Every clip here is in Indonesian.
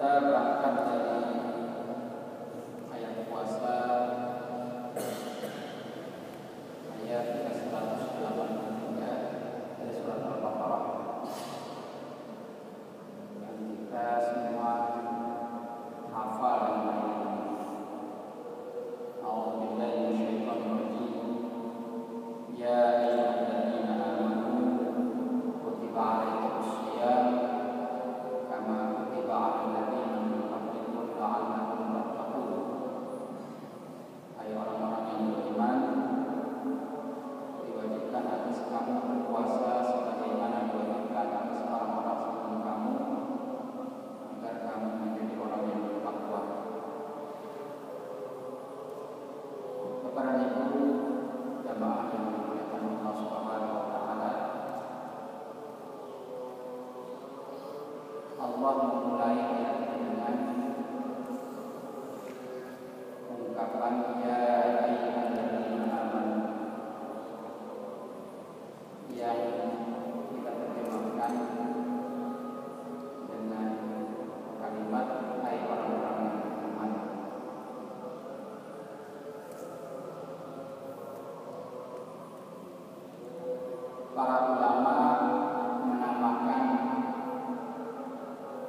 Kita berangkat dari ayat puasa ayat 183 dari surat Al-Baqarah yang kita semua hafal dengan A'udzubillahi minasyaitonir rajim. Ya ayyuhalladzina amanu kutiba 'alaikumusiyam kama kutiba 'alal ladzina min qablikum la'allakum tattaqun. Hai orang-orang yang beriman, diwajibkan atas kamu berpuasa sebagaimana diwajibkan atas orang-orang sebelum kamu, agar kamu menjadi orang yang bertakwa. Kepada ibu jamaah yang dimuliakan Allah Subhanahu wa taala, Allah memulai ayat dengan ungkapan ya ayyuhalladzina amanu yang kita terjemahkan dengan kalimat hai orang-orang yang beriman. Para ulama menamakan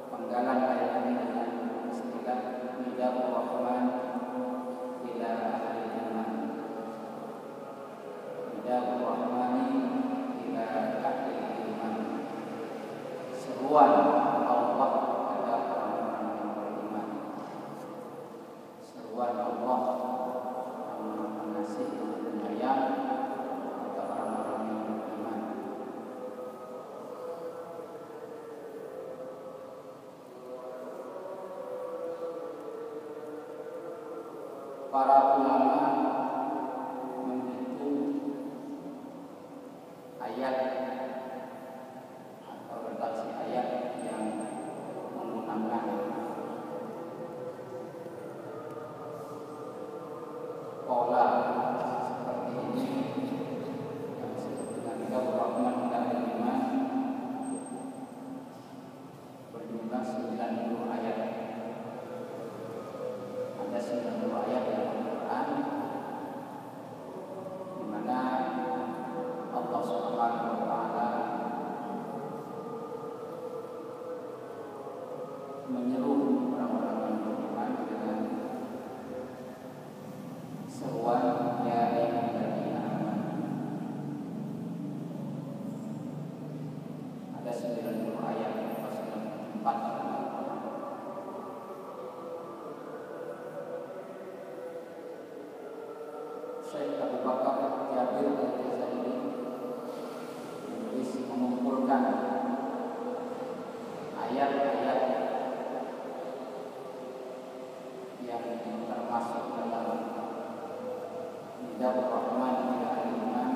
penggalan ayat ini dengan istilah Nidaur Rahman ila ahli jannah. Nidaur Rahman ila ahli iman. Seruan Allah kepada orang-orang yang beriman. Seruan Allah yang pengasih dan penyayang kepada orang-orang yang beriman. Para ulama menghitung ayat atau redaksi ayat yang menggunakan pola seperti ini yang disebut dengan Nidaur Rahman ila ahli iman berjumlah 90 ayat. Ada 90 ayat dalam Al-Quran di mana Allah Subhanahu wa taala menyeru orang-orang yang beriman dengan seruan ya ayyuhalladzina amanu. Ada 90 ayat atau 94 ayat. Syekh Abu Bakar Al-Jabir al-Jazairi menulis mengumpulkan ayat-ayat yang termasuk dalam Nidaur Rahman ila ahli iman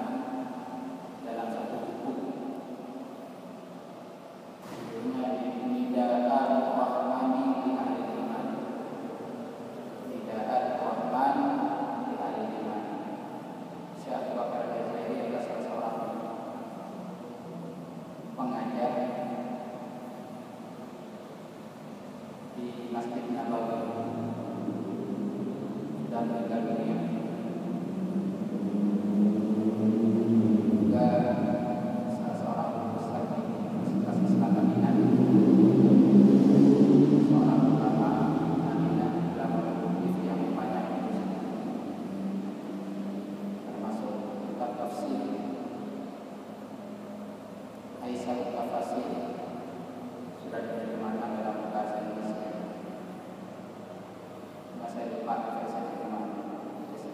dalam satu buku. Judulnya Nidaur Rahman ila ahli iman. Nidaur Rahman ila ahli iman. Syekh Abu Bakar Al-Jazairi adalah salah seorang pengajar di Masjid Nabawi dan meninggal dunia. Juga salah seorang besar di Universitas Islam Madinah, seorang ulama Madinah dalam berbagai yang banyak termasuk kitab tafsir Aisyah Al-Tafsir sudah diterjemahkan dalam bahasa Indonesia. Bahasa Jepang, bahasa Jerman, bahasa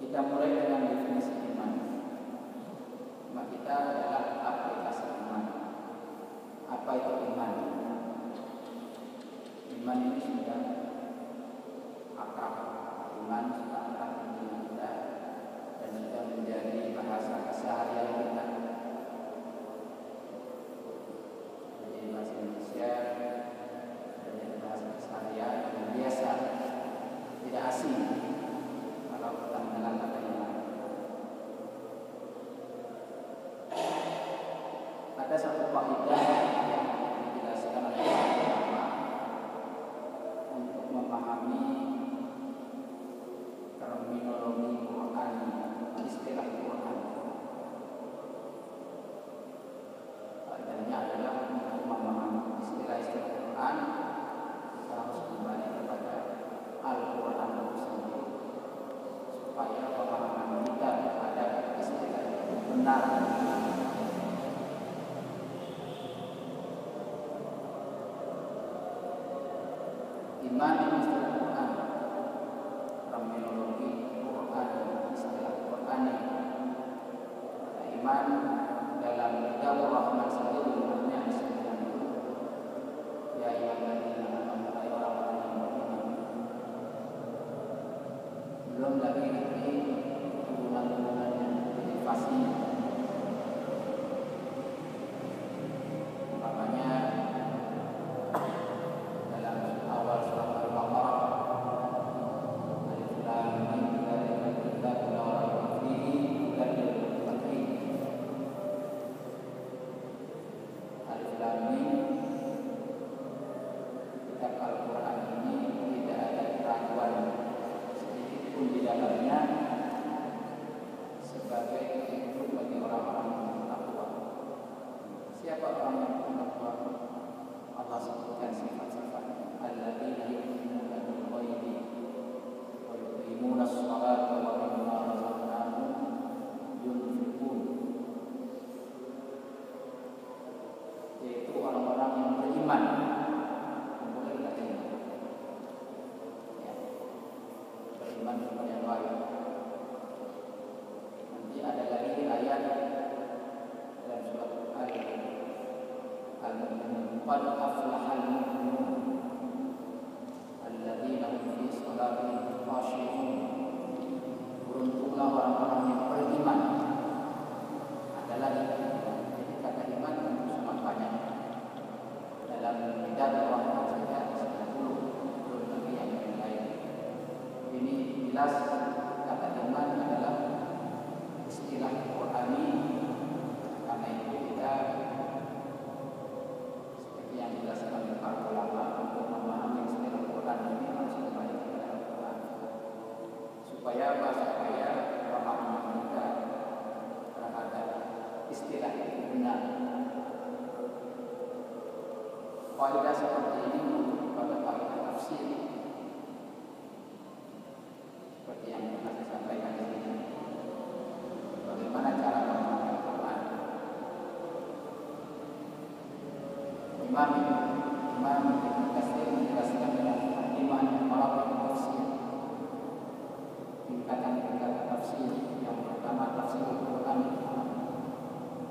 Kita mulai dengan definisi iman. Iman kita adalah aplikasi iman. Apa itu iman? Iman ini sudah akrab. Iman sudah akrab dengan kita dan sudah menjadi bahasa keseharian kita. Jadi bahasa Indonesia menjadi bahasa keseharian yang biasa, tidak asing. Ada satu kaidah yang dijelaskan oleh ulama untuk memahami terminologi Quran, istilah Quran. Kaidahnya adalah untuk memahami istilah-istilah Quran kita harus kembali kepada Al-Quran itu sendiri supaya pemahaman kita terhadap istilah itu benar. Iman yang istilah Quran, terminologi Quran, istilah Quran. Iman dalam kitab Rahman sendiri sebenarnya istilah itu ya yang dari orang-orang yang beriman. Belum lagi nanti hubungan-hubungan yang motivasinya. teman-teman yang lain. Nanti ada lagi ayat dalam surat Al-Mu'minun, qad aflahal mu'minun alladzina hum fi shalatihim khashi'un. Beruntunglah orang-orang yang beriman. Ada lagi kata iman sangat banyak dalam kitab Allah. Ini jelas kata iman adalah istilah Qur'ani, karena itu kita seperti yang dijelaskan oleh para ulama untuk memahami istilah Qur'an ini harus kembali kepada Qur'an supaya bahasa kaya pemahaman kita terhadap istilah itu benar. Faidah seperti ini merujuk pada faidah tafsir yang pernah saya sampaikan di sini. Bagaimana cara memahami Al-Quran? Imam Ibnu Katsir menjelaskan dengan iman melawan tafsir. Tingkatan-tingkatan tafsir yang pertama tafsir Al-Quran.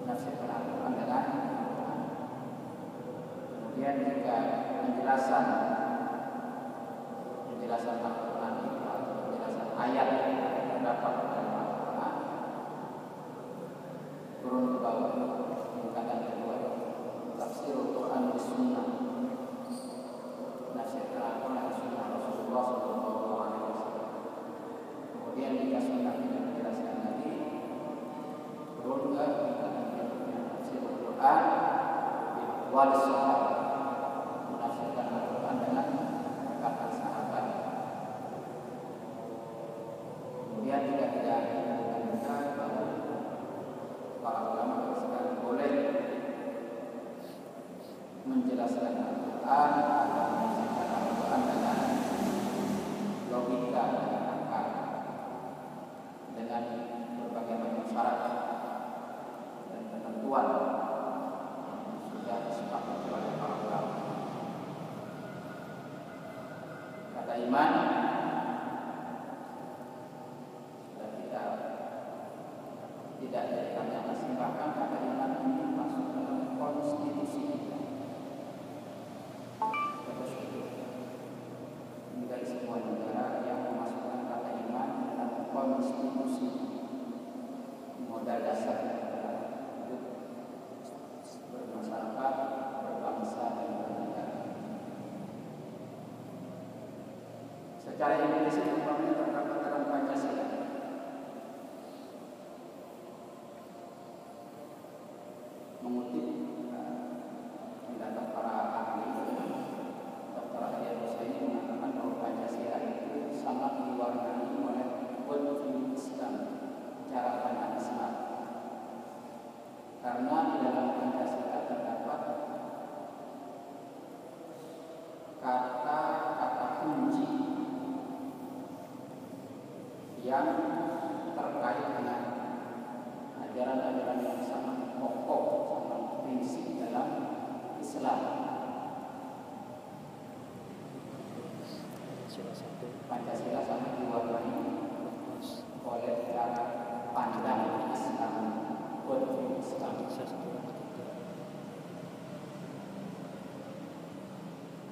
Tafsir Al-Quran adalah Al-Quran. Kemudian juga penjelasan Al-Quran itu ayat yang terdapat dalam Al-Quran turun ke bawah. Tingkatan kedua tafsir Al-Quran di Sunnah, tafsir Al-Quran di Sunnah Rasulullah SAW. Kemudian jika Sunnah tidak menjelaskan lagi turun ke tingkatan berikutnya tafsir Al-Quran di awal Sunnah, menafsirkan Al-Quran dengan kata sahabat. Kemudian tidak dianggap bahwa para ulama sekarang boleh menjelaskan Al-Quran atau menjelaskan Al-Quran dengan logika dan akal dengan berbagai macam syarat dan ketentuan yang sudah disepakati oleh para ulama. Kata iman tidak dari kata asing, bahkan kata iman ini masuk dalam konstitusi kita. Kita syukur dari semua negara yang memasukkan kata iman dalam konstitusi, modal dasar hidup bermasyarakat, berbangsa dan bernegara. Secara Indonesia umpamanya terdapat dalam Pancasila. Mengutip pendapat para ahli, Dr. Hadi Husaini mengatakan bahwa Pancasila itu sangat diwarnai oleh konflik Islam, cara pandang Islam. Karena di dalam Pancasila terdapat kata-kata kunci yang terkait dengan ajaran-ajaran yang sangat pokok, sangat prinsip dalam Islam. Pancasila sangat diwarnai oleh cara pandang Islam, konflik Islam.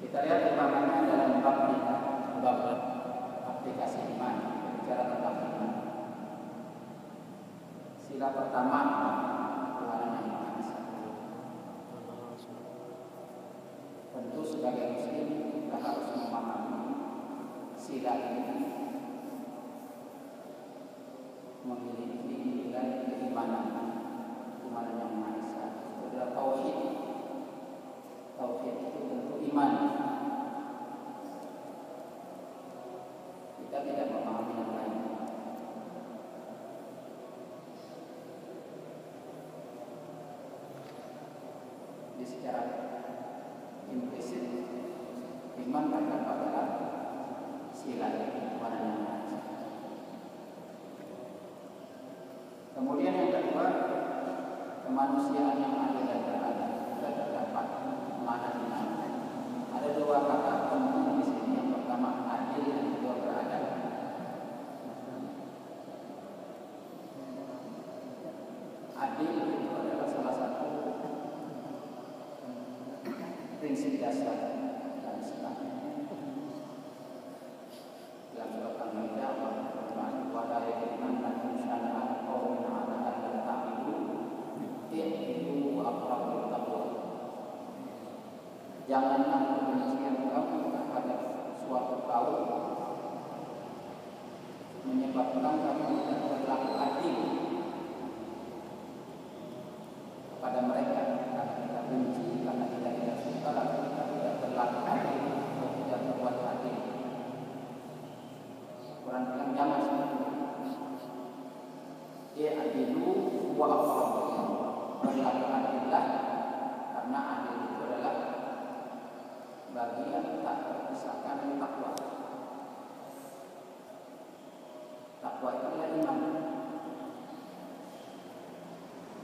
Kita lihat imannya dalam bab aplikasi iman, bicara tentang iman. Sila pertama, tentu sebagai muslim kita harus memahami sila ini memiliki nilai keimanan yang Maha Esa. Itu adalah tauhid. Tauhid itu tentu iman. Kita tidak memahami yang lain. Di secara implisit iman terdapat dalam sila keimanan. Kemudian yang kedua, kemanusiaan yang adil dan beradab. Kita terdapat kemanusiaan. Ada dua kata penting di sini. Yang pertama adil dan kedua beradab. kecerdasan dan stamina. Dalam surat Al-Maidah, Al-Quran, wadai keimanan masyarakat kaum mengatakan tentang itu apa bertakwa. Janganlah kebencian kamu terhadap suatu kaum menyebabkan kamu tidak berlaku adil kepada mereka karena kita benci, karena kita tidak suka, karena kita tidak berlaku adil atau tidak berbuat adil. Quran bilang jangan seperti itu. Ya adilu wa aqrabu, berlaku adillah karena adil itu adalah bagian tak terpisahkan dari takwa. Takwa itu adalah iman.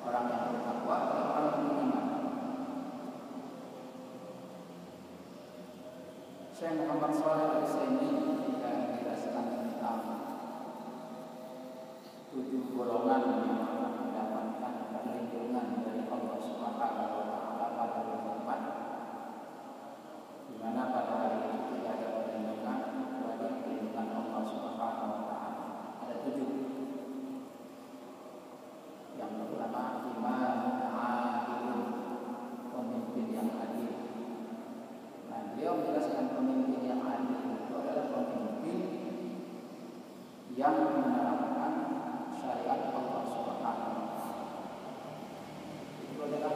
Orang yang bertakwa adalah orang yang beriman. Syekh Muhammad Shalih Al-Utsaimin ketika menjelaskan tentang 7 golongan yang mendapatkan perlindungan dari Allah Subhanahu wa Ta'ala pada tempat di mana pada hari itu tidak ada perlindungan kecuali perlindungan Allah Subhanahu wa Ta'ala. Ada 7. Yang pertama, imam adil, pemimpin yang adil. Nah, beliau menjelaskan pemimpin yang adil itu adalah pemimpin yang menerapkan syariat Allah Subhanahu wa Ta'ala. Itu adalah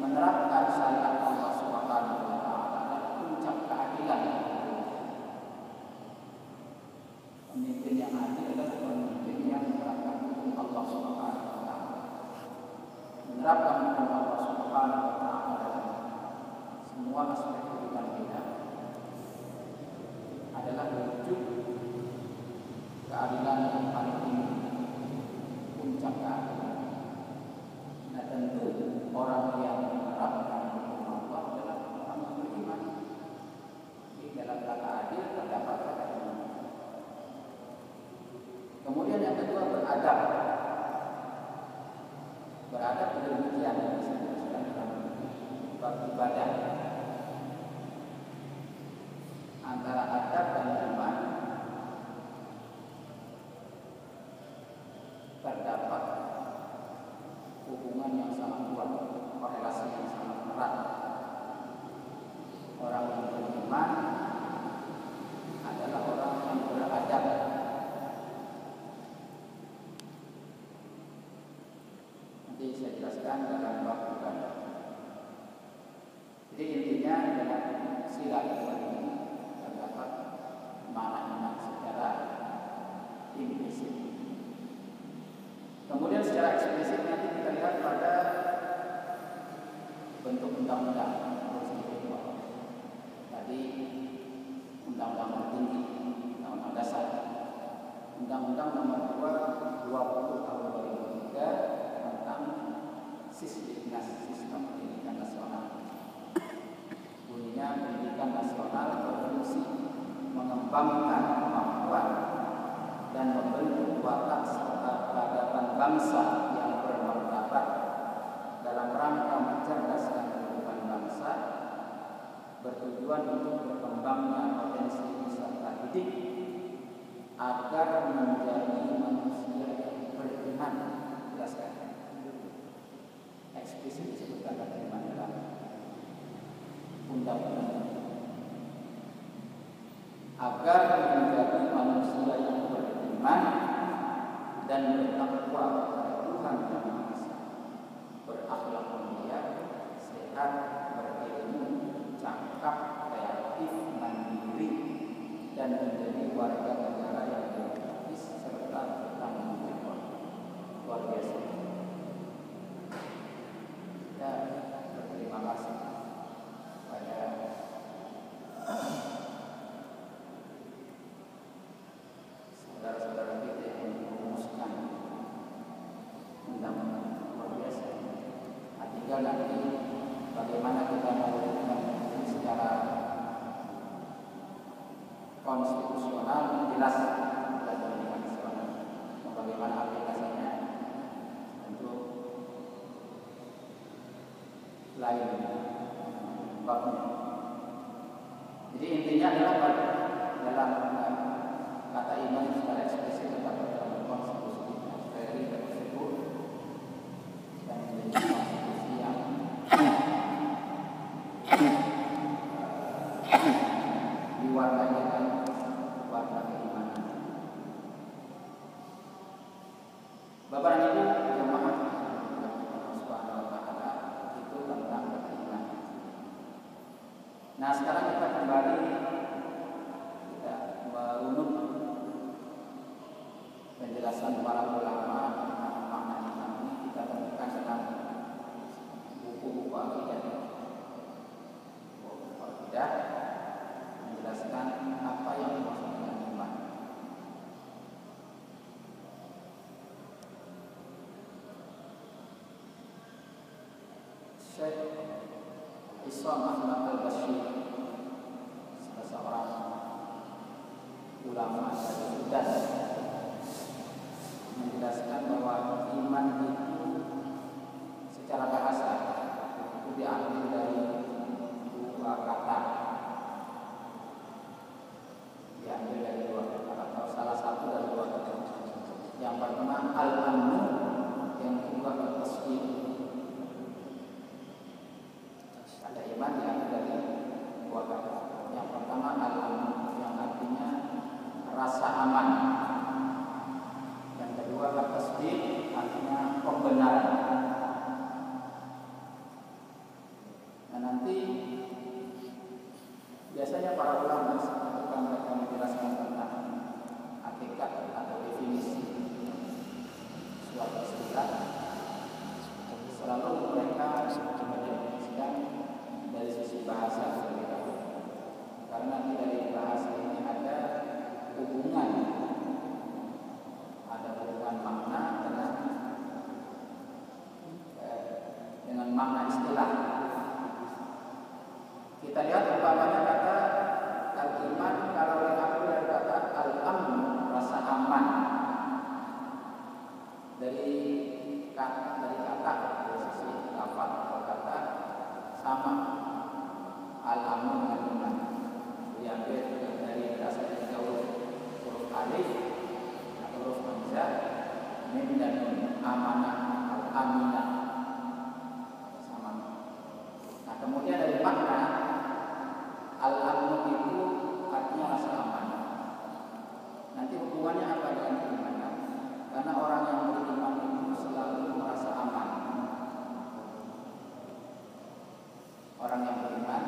menerapkan syariat Allah Subhanahu wa Ta'ala adalah puncak keadilan. Pemimpin yang adil adalah pemimpin yang menerapkan hukum Allah Subhanahu wa Ta'ala. Menerapkan hukum Allah Subhanahu wa Ta'ala dalam semua aspek kehidupan kita adalah wujud keadilan yang paling tinggi, puncak keadilan. Nah, tentu orang yang menerapkan hukum Allah adalah orang yang beriman. Di dalam kata adil terdapat kata iman. Kemudian yang kedua, beradab. Beradab demikian yang disebutkan dalam bab ibadah. Antara adab dan iman terdapat hubungan yang sangat kuat, korelasi yang sangat erat. Orang yang beriman adalah orang yang beradab. Saya jelaskan dalam bab ibadah. Jadi intinya adalah sila iman ini terdapat makna secara implisit. Kemudian secara eksplisit nanti kita lihat pada bentuk undang-undang. Tadi undang-undang tertinggi, undang-undang dasar, undang-undang nomor 2 20 tahun 2003 sistem pendidikan nasional. Bunyinya, pendidikan nasional berfungsi mengembangkan kemampuan dan membentuk watak serta peradaban bangsa yang bermartabat dalam rangka mencerdaskan kehidupan bangsa, bertujuan untuk berkembangnya potensi peserta didik agar menjadi manusia yang beriman. Jelaskan. Eksplisit disebutkan bagaimana dalam undang-undang agar menjadi manusia yang beriman dan bertakwa kepada Tuhan yang Maha Esa, berakhlak mulia, sehat, berilmu, cakap, kreatif, mandiri, dan menjadi warga negara yang demokratis serta bertanggung jawab. Luar biasa. Terima kasih pada saudara-saudara kita yang merumuskan undang-undang luar biasa. Nah, tinggal nanti bagaimana kita melakukan secara konstitusional jelas dan konstitusional. Bagaimana aplikasinya untuk lain, bapaknya. intinya adalah pada dalam kata iman secara ekspresi tentang dalam konstitusi materi dan tersebut dan menjadi konstitusi yang diwarnai dengan warna keimanan. Bapak dan Ibu, nah sekarang kita kembali kita merunut penjelasan para ulama tentang makna iman ini. Kita temukan dalam buku-buku akidah. Buku-buku akidah menjelaskan apa yang dimaksud dengan iman. Syekh Islam Ahmad Al-Bashir, salah seorang ulama dari Sudan, menjelaskan bahwa iman itu secara bahasa itu diambil dari dua kata, salah satu dari dua kata. Yang pertama al-amnu, yang kedua al-tasdiq. Ada iman yang dari dua kata. Yang pertama al-aman, yang artinya rasa aman. Yang kedua al-tasdiq, artinya pembenaran. Nah nanti biasanya para ulama ketika mereka menjelaskan tentang hakikat atau definisi suatu istilah, selalu mereka menjelaskan dari sisi bahasa sendiri, karena dari bahasa ini ada hubungan makna dengan makna istilah. Kita lihat umpamanya kata al-iman, kalau diambil dari kata al-amn, rasa aman, dari sisi lafaz kata sama. Al-amun al-iman diambil dari dasar tiga huruf alif atau huruf hamzah, mim dan nun, amanah, al-aminah, sama. Nah kemudian dari makna al-amun itu artinya rasa aman. Nanti hubungannya apa dengan iman? Karena orang yang beriman itu selalu merasa aman. Orang yang beriman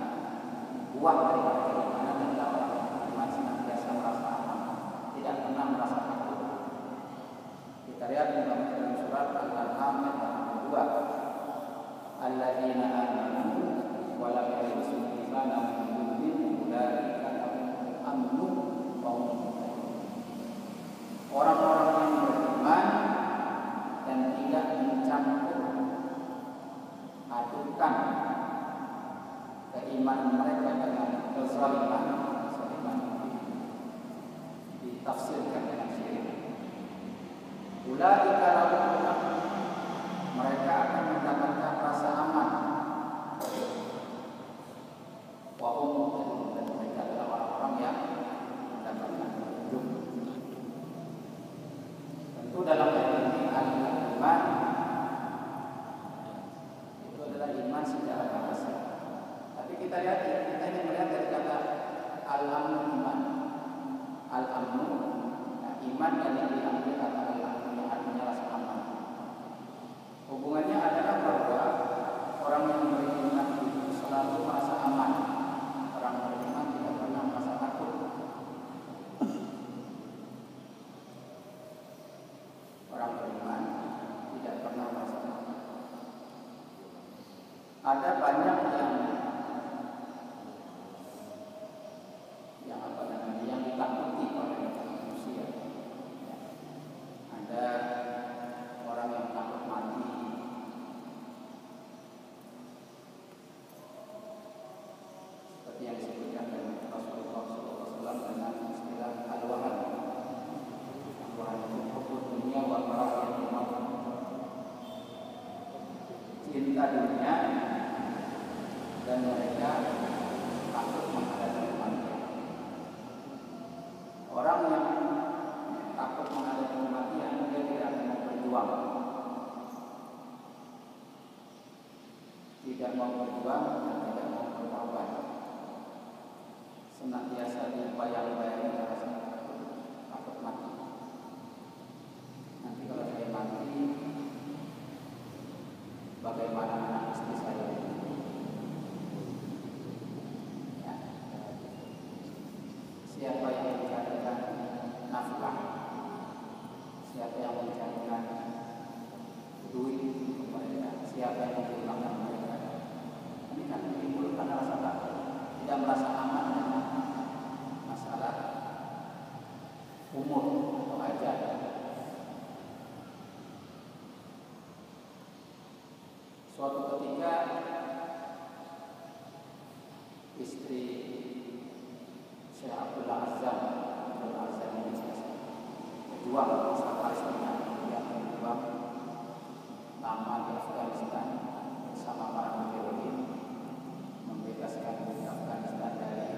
buat dari keimanan adalah orang yang beriman senantiasa merasa aman, tidak pernah merasa takut. Kita lihat dalam surat Al-An'am ayat 2, alladzina amanu wa lam yalbisu imanahum bidzulmin ulaika lahumul amnu wa hum muhtadun. Orang-orang yang beriman dan tidak mencampur adukan iman mereka dengan kezaliman. Kezaliman ditafsirkan dengan syirik. Ulaika lahumul amnu, mereka akan mendapatkan rasa aman. Wa hum muhtadun, dan mereka adalah orang-orang yang mendapatkan petunjuk. Tentu dalam ini al-iman itu adalah iman secara bahasa. Tapi kita lihat, kita ini melihat dari kata al-amnu iman. Al-amnu, nah, iman dari diambil kata al-amnu, artinya rasa aman. Hubungannya adalah bahwa orang yang beriman itu selalu merasa aman. Orang beriman tidak pernah merasa takut. Orang beriman tidak pernah merasa takut. Ada banyak yang ditakuti oleh manusia. Ada orang yang takut mati, seperti yang disebutkan oleh Rasulullah SAW dengan istilah al-wahan. Al-wahan itu hukum dunia wa marah al-umar, cinta dunia dan mereka takut menghadapi dunia. tidak mau berubah dan tidak mau bertaubat. Senantiasa dibayang-bayangi rasa takut mati. Nanti kalau saya mati, bagaimana anak istri saya? Ya. Siapa yang mencarikan nafkah? Siapa yang mencarikan duit? Siapa yang mencarikan mereka? Ini kan menimbulkan rasa takut, tidak merasa aman dengan masalah umur atau ajar. Suatu ketika istri Syekh Abdullah Azzam ini berjuang masa Palestina, dia berjuang lama di Afghanistan bersama para mujahirin membebaskan Afghanistan dari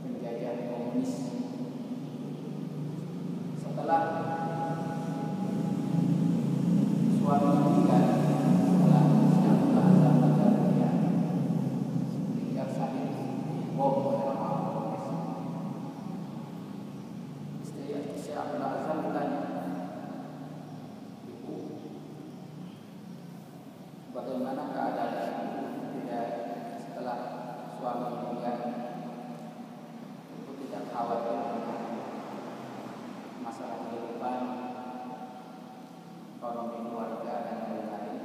penjajahan komunis. Setelah suatu ketika bagaimana keadaan tidak setelah suami meninggal, itu tidak khawatir masalah kehidupan, ekonomi keluarga dan lain-lain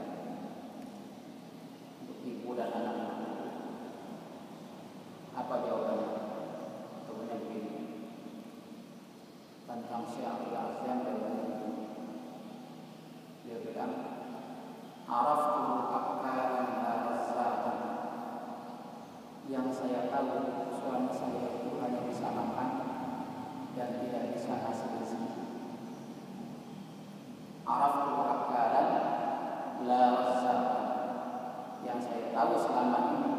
untuk ibu dan anak-anak. Apa jawabannya? Tentunya begini tentang Syekh Abdul Azzam dan dia bilang, "Araftu akalan al-zatan." Yang saya tahu suami saya itu hanya bisa makan dan tidak bisa hasil rezeki. Araftu akalan al-zatan. Yang saya tahu selama ini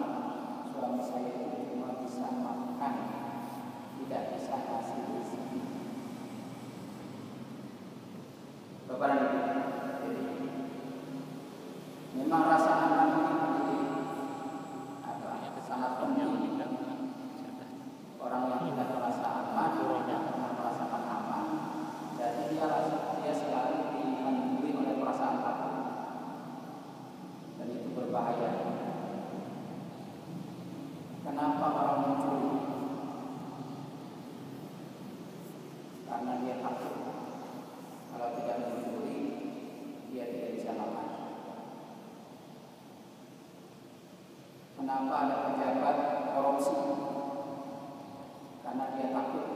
suami saya itu cuma bisa makan, tidak bisa hasil rezeki. Bapak-bapak, memang rasa anak ini sangat penting. Orang yang tidak merasa aman, tidak pernah merasakan aman, jadi dia selalu dihantui oleh perasaan takut, dan itu berbahaya. Kenapa orang mencuri? Karena dia takut kalau tidak mencuri dia tidak bisa makan. Kenapa ada pejabat korupsi? Karena dia takut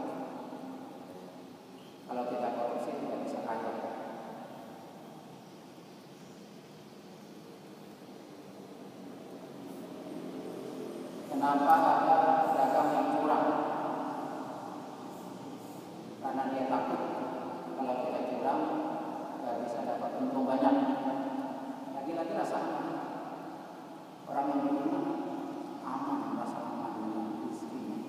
kalau tidak korupsi tidak bisa kaya. Kenapa ada pedagang yang curang? Karena dia takut kalau tidak curang tidak bisa dapat untung banyak. Lagi-lagi rasa orang yang beriman aman, merasa aman dengan istrinya.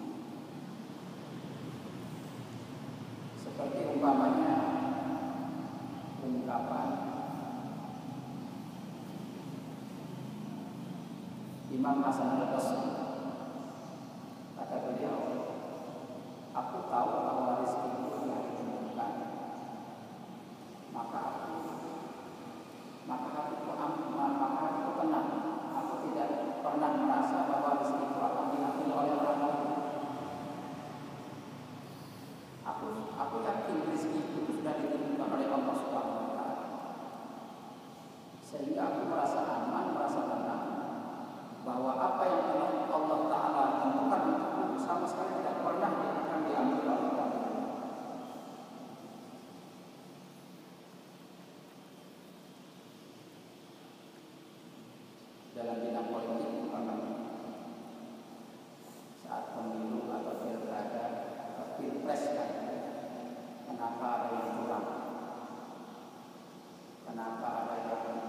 Seperti umpamanya ungkapan Imam Hasan al-Basri, kata beliau, "Aku tahu bahwa rezeki itu yang ditemukan, maka aku tenang. Aku tidak pernah merasa bahwa rezeki itu akan diambil oleh orang lain. Aku yakin rezeki itu sudah ditentukan oleh Allah Subhanahu wa Ta'ala, sehingga aku merasa aman, merasa tenang bahwa apa yang Allah Ta'ala tentukan untukku sama sekali tidak pernah akan diambil oleh orang lain." Dalam bidang politik, saat pemilu atau pilkada atau pilpres, kenapa ada yang curang? Kenapa ada yang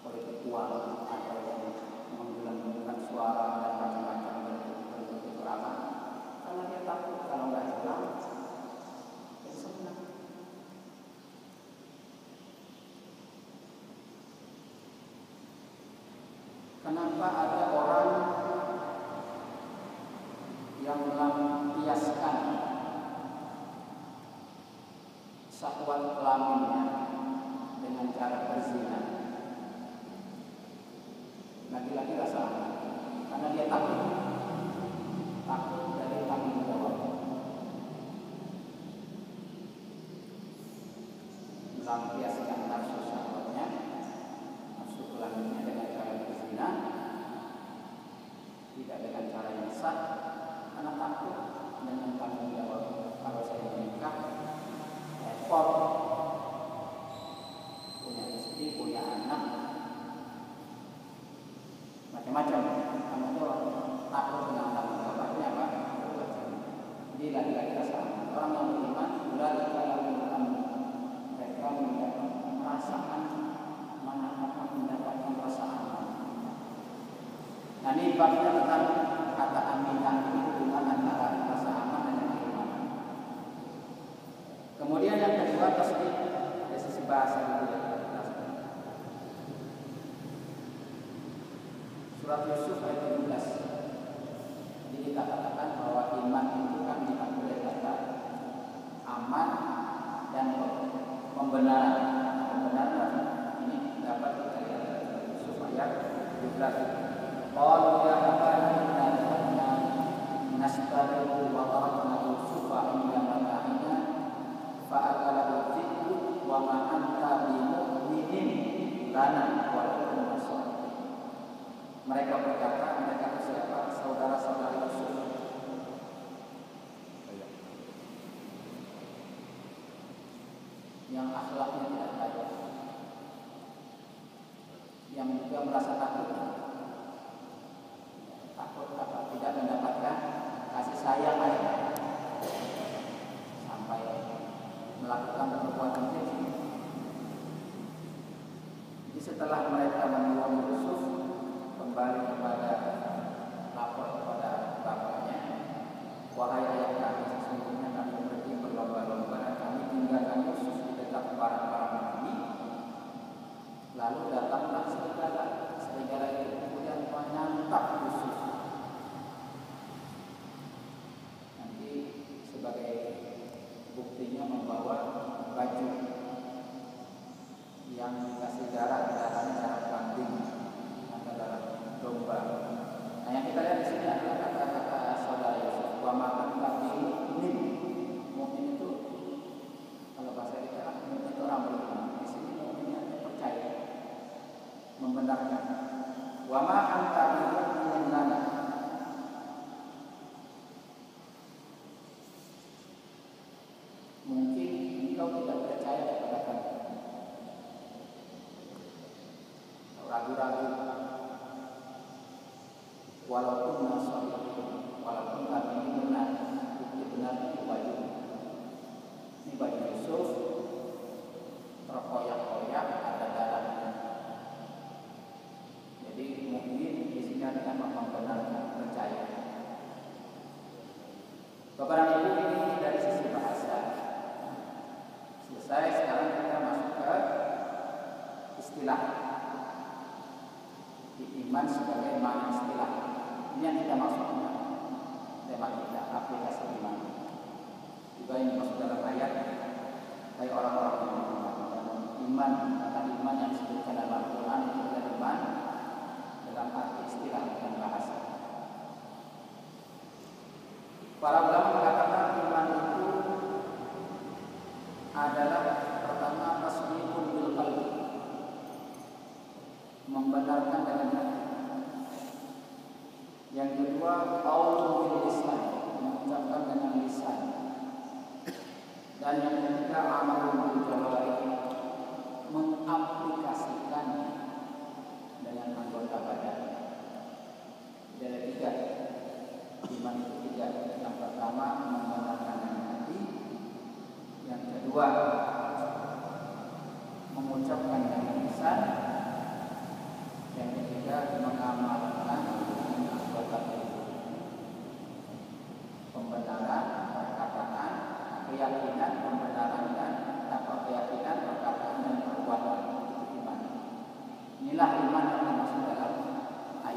politik uang atau yang menggelembungkan suara dan macam-macam politik kecurangan? Karena dia takut kalau nggak curang, jadi senang. Kenapa ada orang yang melampiaskan syahwat kelaminnya dengan cara berzina? Laki-laki gak salah, karena dia takut dari tanggung jawab. Melampiaskan nafsu syahwatnya, nafsu kelaminnya dengan cara berzina, tidak dengan cara yang sah, karena takut dengan tanggung jawab. Kalau saya menikah, repot, punya istri, punya anak, macam-macam. Kamu tuh takut dengan tanggung jawabnya apa? Jadi lagi-lagi kesalahan. Orang yang beriman, mereka mendapatkan perasaan, mengatakan mendapatkan perasaan. Nah ini bagian tentang kata aminan ini, hubungan antara perasaan dan keimanan. Kemudian yang kedua tasbih dari sisi bahasa Indonesia. Surat Yusuf ayat 17. Jadi kita katakan bahwa iman itu kan diambil dari kata aman dan pembenaran. Pembenaran ini dapat kita lihat dari Yusuf ayat 17. قالوا يا أبانا إنا ذهبنا نستبق وتركنا يوسف عند متاعنا فأكله الذئب وما أنت بمؤمن لنا ولو كنا صادقين. Mereka berkata, mereka siapa? Saudara-saudara Yusuf. Yang akhlaknya tidak baik, yang juga merasa takut. Takut tidak mendapatkan kasih sayang ayah, sampai melakukan perbuatan keji. Jadi setelah mereka membuang Yusuf kembali lapor kepada bapaknya, wahai ayah kami, sesungguhnya kami pergi berlomba-lomba, kami tinggalkan Yusuf di dekat barang-barang kami, lalu datanglah serigala itu kemudian menangkap Yusuf. Sebagai buktinya membawa baju yang dikasih darah-darahnya darah kambing atau darah domba. Nah yang kita lihat di sini adalah kata-kata saudara Yusuf, wa makan kambing mu'min. Mu'min itu kalau bahasa kita mu'min itu orang beriman. Di sini mu'minnya percaya, membenarkan. Wa makan kambing mu'min.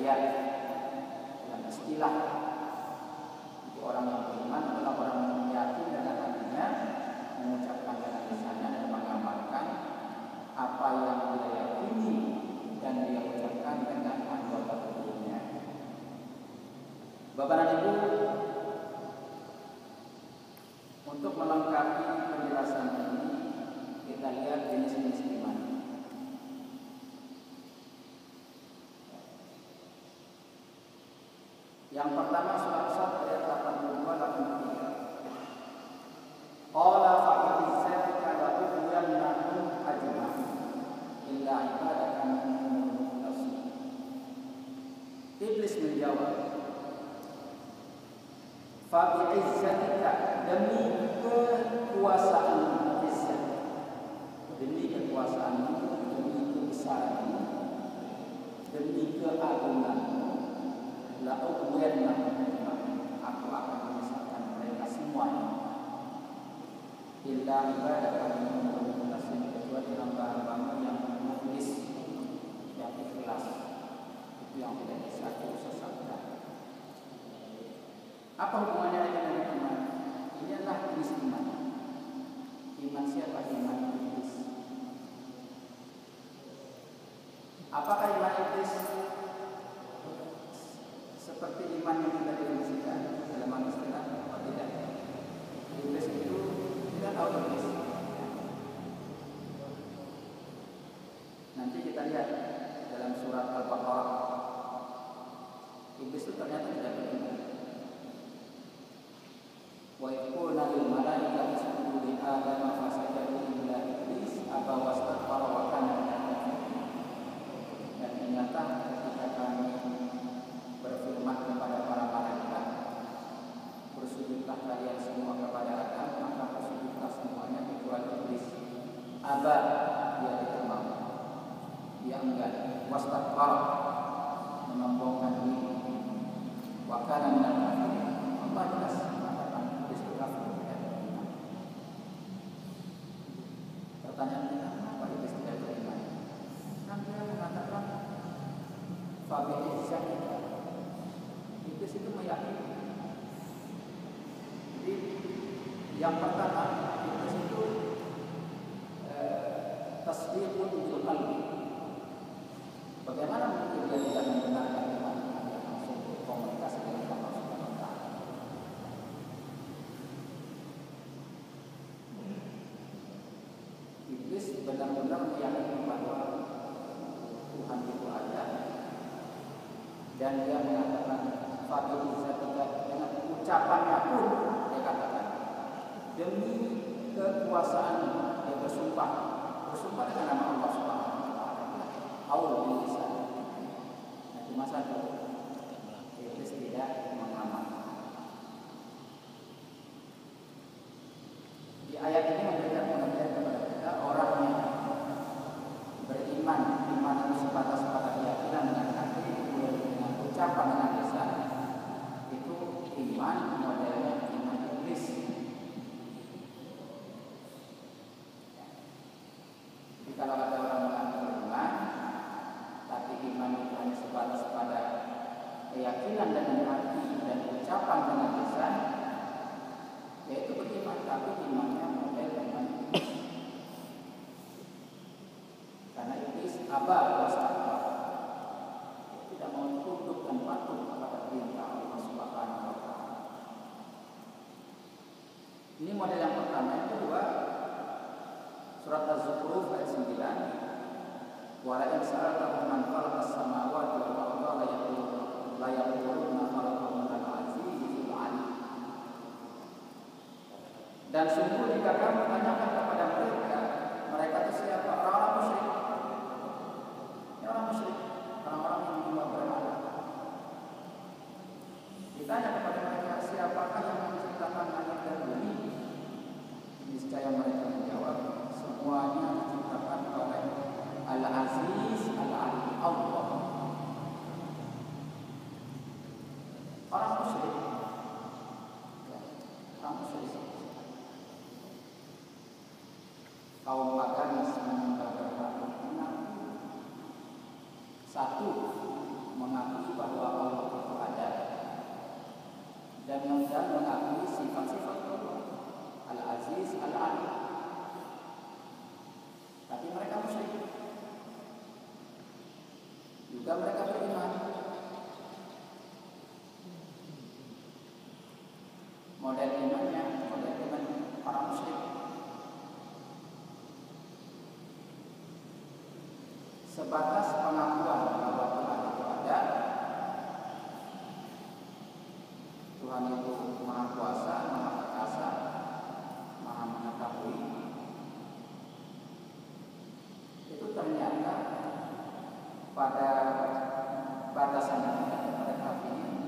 kemudian dengan istilah itu orang yang beriman adalah orang yang yakin dengan hatinya mengucapkan dengan lisannya dan mengamalkan apa yang dia yakini dan dia ucapkan dengan anggota tubuhnya. Bapak dan Ibu, untuk melengkapi penjelasan ini kita lihat jenis-jenis iman. Yang pertama surat Sad ayat 82-83. Qala fa'atizzatika wa tu'lannahum ajma'in illa ibadaka minhumul mukhlasin. Iblis menjawab, fa'atizzatika, demi kekuasaanmu, demi kekuasaanmu, demi kebesaranmu, demi keagunganmu, aku akan menyesatkan mereka semuanya. Illa ibadaka minhumul mukhlasin, kecuali hamba-hambamu yang mukhlis, yang ikhlas, yang tidak disatu sesatkan. Apa hubungannya dengan iman? Ini adalah jenis iman. Iman siapa? Iman iblis. Apakah iman iblis seperti iman yang kita definisikan dalam istilah atau tidak? Iblis itu kita tahu iblis. Nanti kita lihat dalam surat Al-Baqarah, iblis itu ternyata tidak beriman. Wa yaquluna lil malaikati isjudu li Adama fasajadu illa iblis abawa wastakbara wa kana minal kafirin. Dan ternyata ketika kami berfirman kepada para malaikat, bersujudlah kalian semua kepada Adam, maka bersujudlah semuanya kecuali iblis. Aba, dia tidak mau, dia enggan. Wastakbar, menyombongkan diri. Wa kana minal kafirin, membalas mengatakan iblis itu kafir. Pertanyaan kita, kenapa iblis tidak beriman? Kan dia mengatakan fabi'i syahid, iblis itu meyakini. Jadi yang pertama, iblis itu tasdiqun bil qalbi. Bagaimana mungkin dia tidak membenarkan iman langsung berkomunikasi dengan Allah Subhanahu wa Ta'ala? Iblis benar-benar meyakini bahwa Tuhan itu ada dan dia mengatakan dengan ucapannya pun dia katakan demi kekuasaan, dia bersumpah dengan nama Allah Subhanahu wa Ta'ala. Haul bil lisan. Nah, cuma satu, iblis tidak mengamalkan. Di ayat ini memberikan pengertian kepada kita, orang yang beriman, iman itu sebatas pada keyakinan dengan hati, dengan ucapan, dengan lisan. Itu iman modelnya iman iblis. Jadi kalau ada orang yang beriman tapi iman itu hanya sebatas pada keyakinan dengan hati dan ucapan dengan lisan, yaitu beriman tapi imannya model iman iblis. Karena iblis tidak mau tunduk dan patuh kepada perintah Allah Subhanahu wa Ta'ala. Ini model yang pertama. Yang kedua, surat Az-Zukhruf ayat 9. Wa la'in sa'altahum man khalaqa as-samawati wal arda la yaquluna khalaqahunna al-'azizul 'alim. Dan sungguh jika kamu tanyakan kepada mereka, mereka itu siapa? Orang-orang musyrik. Orang musyrik, orang-orang yang menyembah berhala. Ditanya kepada mereka, siapakah yang menciptakan langit dan bumi? Niscaya mereka menjawab, semuanya diciptakan oleh Al-Aziz Al-Alim, Allah. Orang musyrik, kaum paganis menyembah berhala. Satu, mengakui Jika mereka beriman, model imannya, model iman para muslim sebatas pengakuan bahwa Tuhan itu ada, Tuhan itu Maha Kuasa, Maha Perkasa, Maha Mengetahui. Itu ternyata pada batasan pada kafirin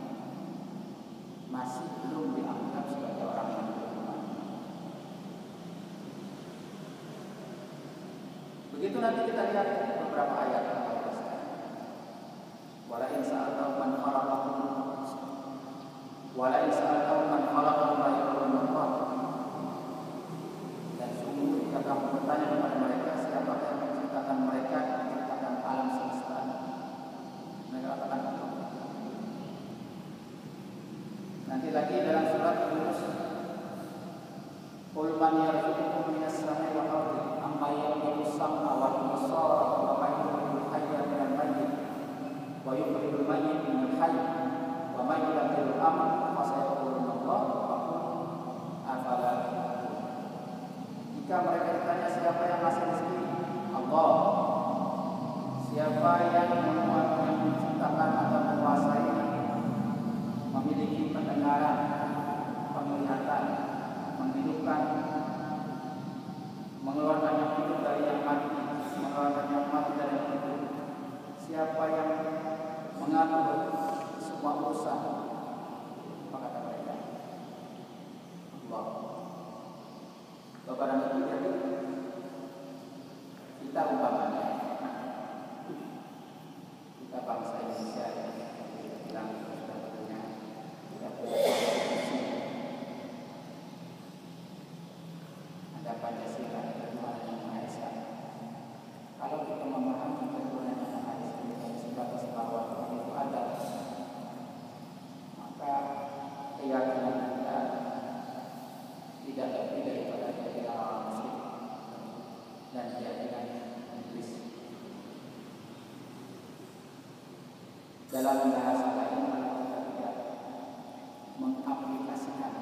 masih belum dianggap sebagai orang yang beriman. Begitu nanti kita lihat beberapa ayat yang berkata, wala in sa'altahum man khalaqahum, wala in sa'altahum man khalaqahum la yaqulunallah. Dan sungguh jika kamu bertanya kepada mereka siapa yang menciptakan mereka, menciptakan alam semesta, mereka katakan Allah. Nanti lagi dalam surat Yunus, qul man yarzuqukum minas samai wal ardi amma yamliku sam'a wal absara wa man yuhyil hayya minal mayyit wa yukhrijul mayyita minal hayy wa man yudabbirul amra fasayaquluna Allah afala taqilun. Jika mereka ditanya siapa yang ngasih rezeki, Allah. Siapa yang menciptakan atau menguasai, memiliki pendengaran, penglihatan, menghidupkan, mengeluarkan yang hidup dari yang mati, mengeluarkan yang mati dari yang hidup. Siapa yang mengatur semua urusan? Apa kata mereka? Allah. Kepada mereka kita umpamanya, kita bangsa Indonesia yang hilang. Ada Pancasila, ada Tuhan yang Maha Esa. Kalau kita memahami Tuhan yang Maha Esa dari sebatas bahwa Tuhan itu ada, maka keyakinan kita tidak lebih daripada keyakinan orang muslim dan keyakinan Inggris. Dalam bahasa lain, mengaplikasikan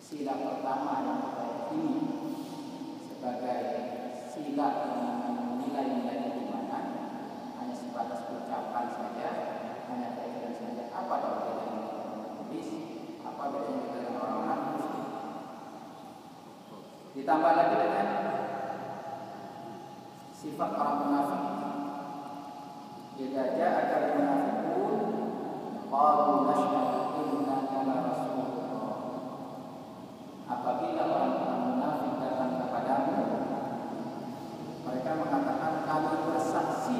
sila pertama yang kita ini sebagai sila nilai-nilai keimanan hanya sebatas ucapan saja, hanya keinginan saja. Apa bedanya dengan orang Buddhis? Apa bedanya dengan orang-orang Muslim? Ditambah lagi dengan sifat orang munafik. Beda aja agar munafik qalu nashhadu innaka la rasulullah. Apabila orang-orang munafik datang kepadamu, mereka mengatakan kami bersaksi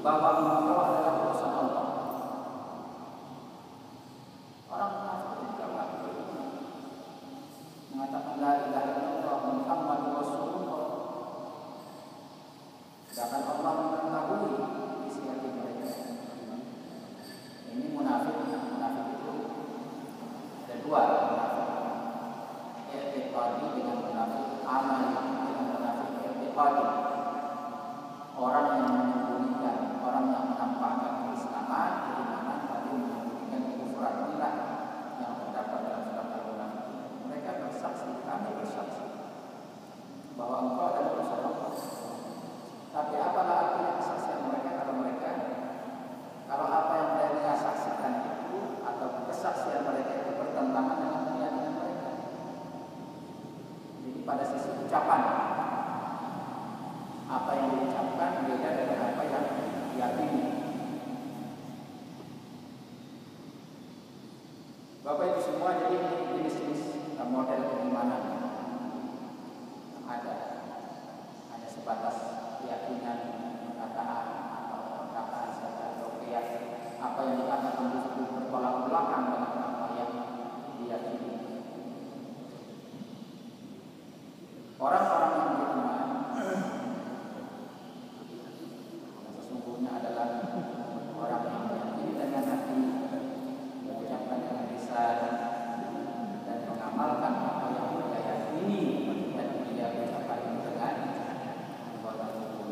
bahwa engkau adalah utusan Allah. Orang munafik tidak mampu mengatakan la ilaha illallah Muhammadur rasulullah. Sedangkan Allah mengetahui isi hati mereka. Ini munafik. Munafik itu ada dua, i'tiqadi dengan munafik amali, dengan munafik i'tiqadi. Orang yang menyembunyikan, orang yang menampakkan keislaman, keimanan tapi menyembunyikan kekufuran, inilah yang terdapat dalam surat Al-Munafik. Mereka bersaksi, kami bersaksi bahwa engkau adalah utusan Allah. Tapi apalah artinya kesaksian mereka kalau mereka, kalau apa yang mereka saksikan itu atau kesaksian mereka itu bertentangan dengan keyakinan mereka. Jadi pada sisi ucapan, apa yang diucapkan beda dengan apa yang diyakini. Bapak Ibu semua, jadi jenis-jenis model keimanan yang ada hanya sebatas keyakinan, perkataan. Apa yang dikatakan itu bertolak belakang dengan apa yang diyakini. Orang-orang yang beriman sesungguhnya adalah orang yang beriman dengan hati, mengucapkan dengan lisan, dan mengamalkan apa yang mereka yakini dan tidak mengucapkan dengan perbuatan.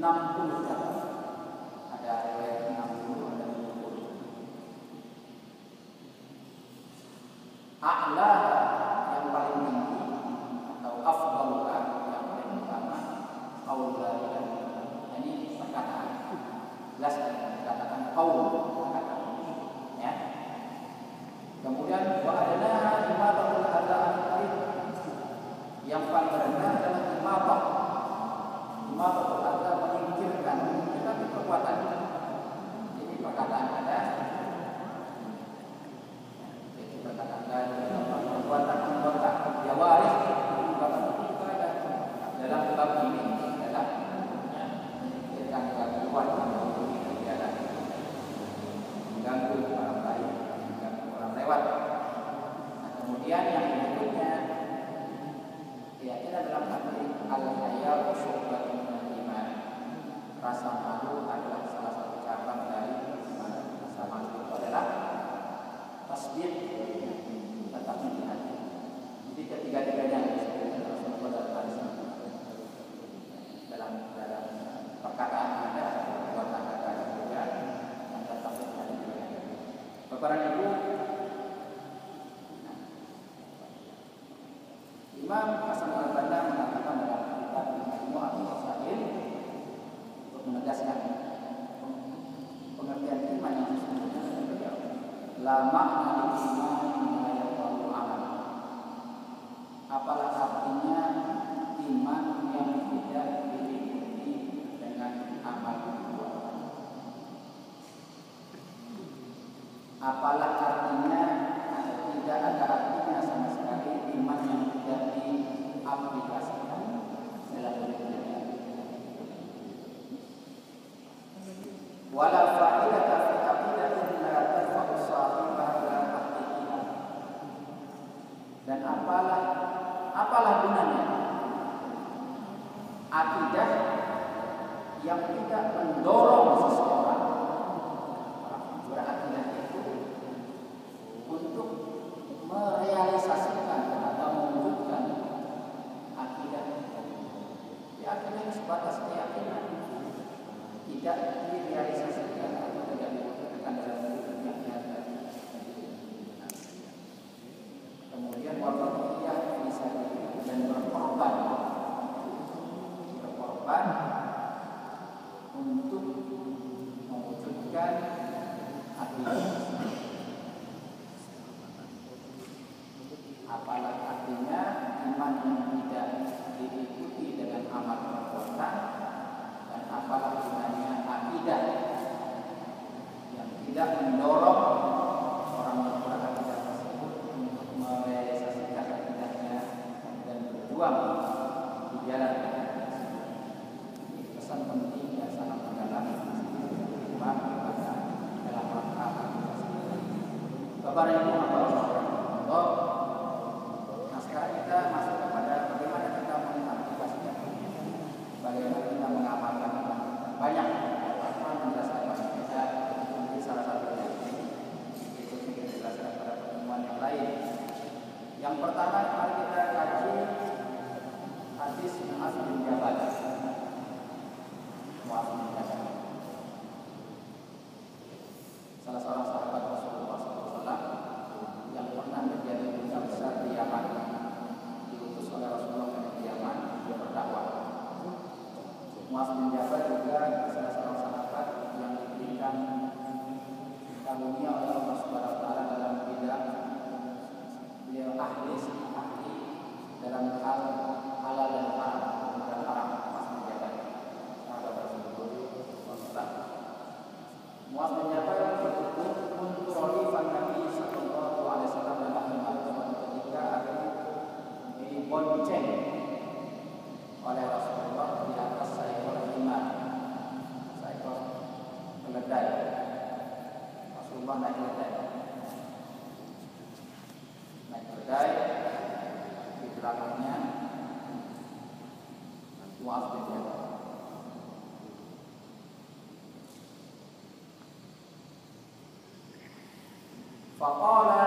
60 tahun. Ada riwayat 60, ada 60. A'la yang paling tinggi atau afdalha yang paling utama, qaul la ilaha illallah. Ini perkataan. Jelas dikatakan qaul, perkataan. Ya. Kemudian wa a'laha imatatul adza, yang paling rendah adalah imatah. Imatah berkata menyingkirkan, tetapi perbuatan. Ini perkataan ada. Jadi perkataan ada dalam perbuatan anggota jawarih, perbuatan itu ada dalam kitab ini adalah tentang gangguan atau kegiatan mengganggu orang lain, mengganggu orang lewat. Nah, kemudian yang berikutnya yakinlah dalam hati al-haya wa syu'batun iman. Rasa malu adalah salah satu cabang dari iman. Rasa malu itu adalah tasbih tetapi di hati. Jadi ketiga-tiganya Rasulullah dan dalam perkataan ada perbuatan ada juga dan tetap di hati juga. Bapak Ibu, Imam Hasan al-Banna mengatakan dalam kitab Al-Majmu' al-Masail untuk menegaskan pengertian iman yang sesungguhnya seperti apa. La ma'na iman la yaqulu amal. Apalah artinya iman yang tidak diikuti dengan amal perbuatan? Apalah artinya tidak ada artinya sama sekali iman yang aplikasikan dalam kehidupan. Wala fa'idah fi aqidatin la tarfa'u sahibaha ila haqiqatiha. Dan apalah gunanya akidah yang tidak mendorong seseorang berakidah itu untuk merealisasikan atau mewujudkan akidah. Ya, akidah sebatas keyakinan tidak direalisasikan atau tidak diwujudkan dalam kehidupan yang nyata. Kemudian wafiyah bisa dan berkorban untuk mewujudkan akidah. Apalah artinya iman yang tidak diikuti dengan amal perbuatan, dan apalah gunanya akidah yang tidak mendorong orang berbuat akidah tersebut untuk merealisasikan akidahnya dan berjuang di jalan akidah tersebut. Ini pesan penting yang sangat mendalam dalam rangka akidah tersebut. Bapak Ibu, sekarang kita masuk kepada bagaimana kita mengaplikasikan, bagaimana kita mengamalkan. Banyak penjelasan masuk kita di salah satu itu kita jelaskan pada pertemuan yang lain. Yang pertama, mari kita kaji hadis Mu'adz bin Jabal. Mu'adz bin Jabal, salah seorang sahabat Rasulullah SAW yang pernah menjadi duta besar di Yaman. Diutus oleh Rasulullah ke Yaman, dia berdakwah. Mu'adz bin Jabal juga salah seorang sahabat yang diberikan karunia oleh Allah Subhanahu wa ta'ala dalam bidang beliau ahli dalam hal halal dan haram. Dalam haram Mu'adz bin Jabal sahabat Rasulullah. Mu'adz bin Jabal bertutur untuk khalifah Nabi sallallahu alaihi wasallam dalam hal ketika dibonceng oleh Rasulullah di atas seekor himar, seekor keledai. Rasulullah naik keledai, di belakangnya Mu'adz bin Jabal. Faqala